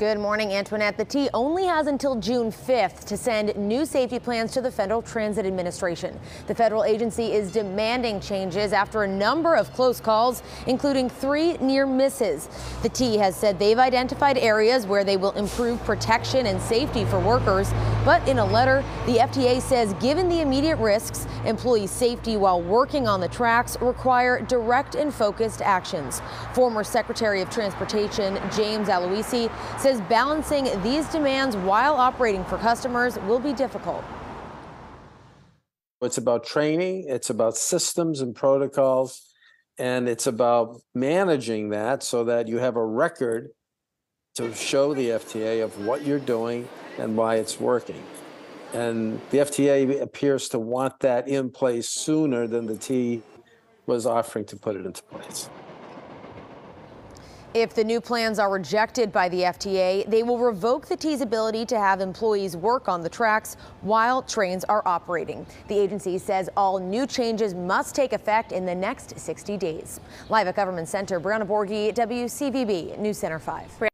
Good morning, Antoinette. The T only has until June 5th to send new safety plans to the Federal Transit Administration. The federal agency is demanding changes after a number of close calls, including 3 near misses. The T has said they've identified areas where they will improve protection and safety for workers, but in a letter, the FTA says given the immediate risks, employee safety while working on the tracks require direct and focused actions. Former Secretary of Transportation James Aloisi said balancing these demands while operating for customers will be difficult. It's about training, it's about systems and protocols, and it's about managing that so that you have a record to show the FTA of what you're doing and why it's working. And the FTA appears to want that in place sooner than the T was offering to put it into place. If the new plans are rejected by the FTA, they will revoke the T's ability to have employees work on the tracks while trains are operating. The agency says all new changes must take effect in the next 60 days. Live at Government Center, Brianna Borghi, WCVB News Center 5.